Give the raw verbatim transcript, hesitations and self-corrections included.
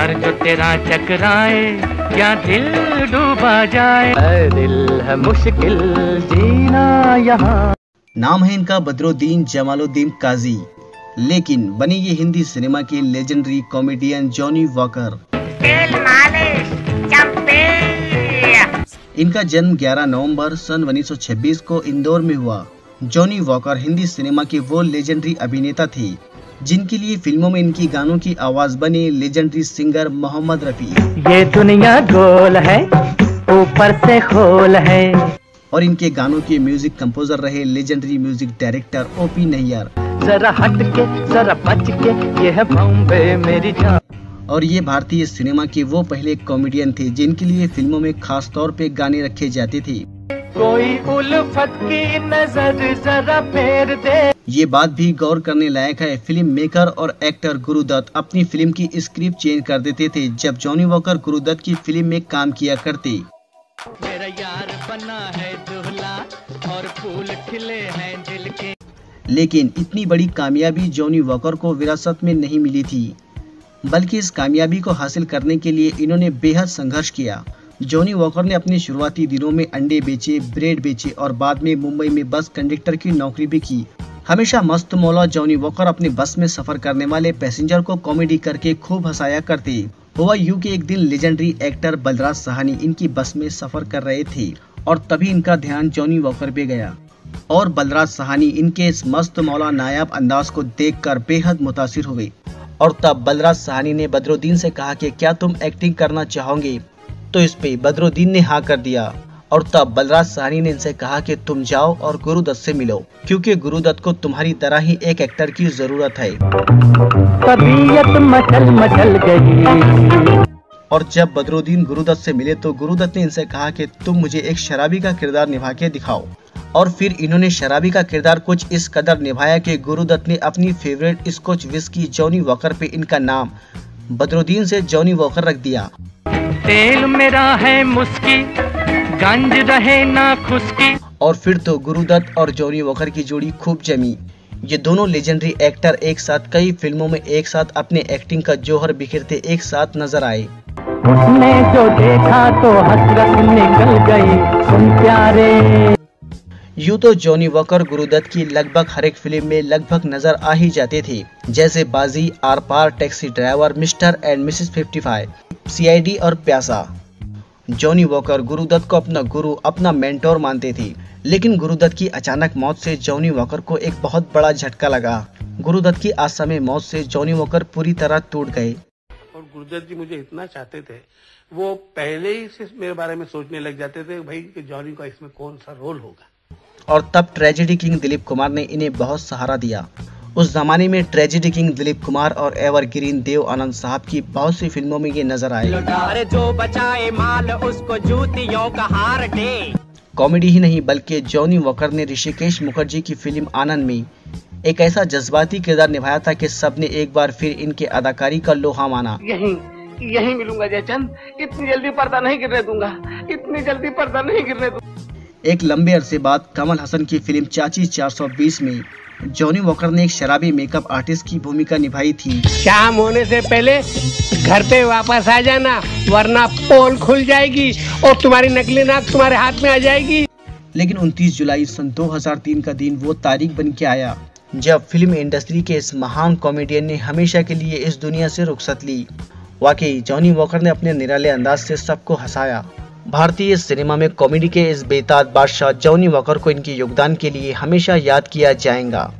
Sir जो तेरा चकराए क्या दिल डूबा जाए, ऐ दिल है मुश्किल जीना यहाँ। नाम है इनका बदरुद्दीन जमालुद्दीन काजी, लेकिन बने ये हिंदी सिनेमा के लेजेंडरी कॉमेडियन जॉनी वॉकर। इनका जन्म ग्यारह नवंबर सन उन्नीस सौ छब्बीस को इंदौर में हुआ। जॉनी वॉकर हिंदी सिनेमा के वो लेजेंडरी अभिनेता थे जिनके लिए फिल्मों में इनकी गानों की आवाज बने लेजेंडरी सिंगर मोहम्मद रफी। ये दुनिया गोल है ऊपर से खोल है। और इनके गानों के म्यूजिक कंपोजर रहे legendary music director O P Nayyar. जरा हट के जरा बच के ये है बॉम्बे मेरी जान। और ये भारतीय सिनेमा के वो पहले कॉमेडियन थे जिनके लिए फिल्मों में खास तौर पे गाने रखे जाते थे। कोई उल्फत की नजर जरा फेर दे। ये बात भी गौर करने लायक है, फिल्म मेकर और एक्टर गुरु दत्त अपनी फिल्म की स्क्रिप्ट चेंज कर देते थे जब जॉनी वॉकर गुरु दत्त की फिल्म में काम किया करते। मेरा यार बना है दुहला और फूल खिले हैं दिल के। लेकिन इतनी बड़ी कामयाबी जॉनी वॉकर को विरासत में नहीं मिली थी, बल्कि इस कामयाबी को हासिल करने के लिए इन्होंने बेहद संघर्ष किया। जॉनी वॉकर ने अपने शुरुआती दिनों में अंडे बेचे, ब्रेड बेचे और बाद में मुंबई में बस कंडक्टर की नौकरी भी की। हमेशा मस्त मौला जॉनी वॉकर अपने बस में सफर करने वाले पैसेंजर को कॉमेडी करके खूब हंसाया करते। हुआ यूं कि एक दिन लेजेंडरी एक्टर बलराज सहानी इनकी बस में सफर कर रहे थे और तभी इनका ध्यान जॉनी वॉकर पे गया और बलराज सहानी इनके इस मस्त मौला नायाब अंदाज को देखकर बेहद मुतासिर हो गए। और तब बलराज सहानी ने बदरुद्दीन से कहा कि क्या तुम एक्टिंग करना चाहोगे, तो इस पे बदरुद्दीन ने हाँ कर दिया। और तब बलराज सहानी ने इनसे कहा कि तुम जाओ और गुरु दत्त से मिलो, क्योंकि गुरु दत्त को तुम्हारी तरह ही एक एक्टर की जरूरत है। तबीयत मचल मचल गई। और जब बदरुद्दीन गुरु दत्त से मिले तो गुरु दत्त ने इनसे कहा कि तुम मुझे एक शराबी का किरदार निभा के दिखाओ। और फिर इन्होंने शराबी का किरदार कुछ इस कदर निभाया कि गुरु दत्त ने अपनी favourite scotch whisky Johnny Walker पे इनका नाम बदरुद्दीन से जॉनी वॉकर रख दिया। तेल मेरा है मुस्की गंज रहे ना खुस्की। और फिर तो गुरु दत्त और जॉनी वॉकर की जोड़ी खूब जमी। ये दोनों लेजेंडरी एक्टर एक साथ कई फिल्मों में एक साथ अपने एक्टिंग का जोहर बिखेरते एक साथ नजर आए। उसने जो देखा तो हसरत निकल गई तुम प्यारे। यूँ तो जॉनी वॉकर गुरु दत्त की लगभग हर एक फिल्म में लगभग नजर आ ही जाते थे, जैसे Baazi, Aar Paar, taxi driver, mister and missus पचपन, सी आई डी और प्यासा। जॉनी वॉकर गुरु दत्त को अपना गुरु, अपना मेंटोर मानते थे। लेकिन गुरु दत्त की अचानक मौत से जॉनी वॉकर को एक बहुत बड़ा झटका लगा। गुरु दत्त की असमय मौत से जॉनी वॉकर पूरी तरह टूट गए। और गुरु दत्त जी मुझे इतना चाहते थे, वो पहले ही से मेरे बारे में सोचने लग जाते थे भाई कि जॉनी का इसमें कौन सा रोल होगा। और तब ट्रेजेडी किंग दिलीप कुमार ने इन्हें बहुत सहारा दिया। उस जमाने में ट्रेजेडी किंग दिलीप कुमार और एवरग्रीन देव आनंद साहब की बहुत सी फिल्मों में ये नजर आए। जो बचाए माल उसको जूतियों का हार दे। कॉमेडी ही नहीं बल्कि जॉनी वॉकर ने ऋषिकेश मुखर्जी की फिल्म आनंद में एक ऐसा जज्बाती किरदार निभाया था कि सबने एक बार फिर इनके अदाकारी का लोहा माना। यही यही मिलूंगा जयचंद, इतनी जल्दी पर्दा नहीं गिरने दूंगा, इतनी जल्दी पर्दा नहीं गिरने दूंगा। एक लंबे अरसे बाद कमल हसन की फिल्म चाची चार सौ बीस में जॉनी वॉकर ने एक शराबी मेकअप आर्टिस्ट की भूमिका निभाई थी। शाम होने से पहले घर पे वापस आ जाना, वरना पोल खुल जाएगी और तुम्हारी नकली नाक तुम्हारे हाथ में आ जाएगी। लेकिन उनतीस जुलाई सन दो हज़ार तीन का दिन वो तारीख बन के आया जब फिल्म इंडस्ट्री के इस महान कॉमेडियन ने हमेशा के लिए इस दुनिया से रुखसत ली। वाकई जॉनी वॉकर ने अपने निराले अंदाज से सबको हंसाया। भारतीय सिनेमा में कॉमेडी के इस बेताज बादशाह जॉनी वॉकर को इनके योगदान के लिए हमेशा याद किया जाएगा।